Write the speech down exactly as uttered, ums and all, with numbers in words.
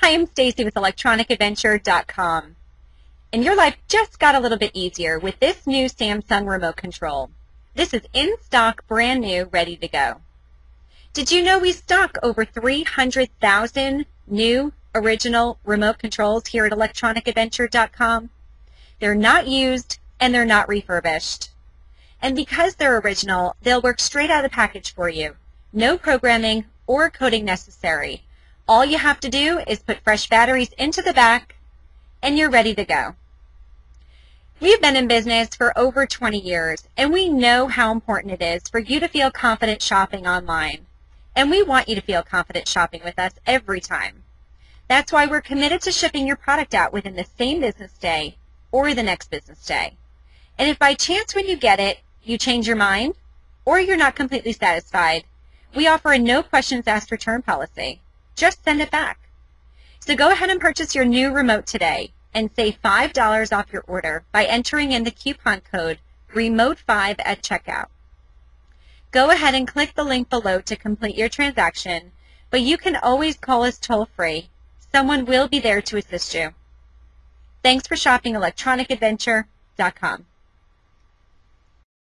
Hi, I'm Stacy with electronic adventure dot com, and your life just got a little bit easier with this new Samsung remote control. This is in stock, brand new, ready to go. Did you know we stock over three hundred thousand new original remote controls here at electronic adventure dot com? They're not used and they're not refurbished. And because they're original, they'll work straight out of the package for you. No programming or coding necessary. All you have to do is put fresh batteries into the back and you're ready to go. We've been in business for over twenty years and we know how important it is for you to feel confident shopping online. And we want you to feel confident shopping with us every time. That's why we're committed to shipping your product out within the same business day or the next business day. And if by chance when you get it, you change your mind or you're not completely satisfied, we offer a no questions asked return policy. Just send it back. So go ahead and purchase your new remote today and save five dollars off your order by entering in the coupon code remote five at checkout. Go ahead and click the link below to complete your transaction, but you can always call us toll-free. Someone will be there to assist you. Thanks for shopping electronic adventure dot com.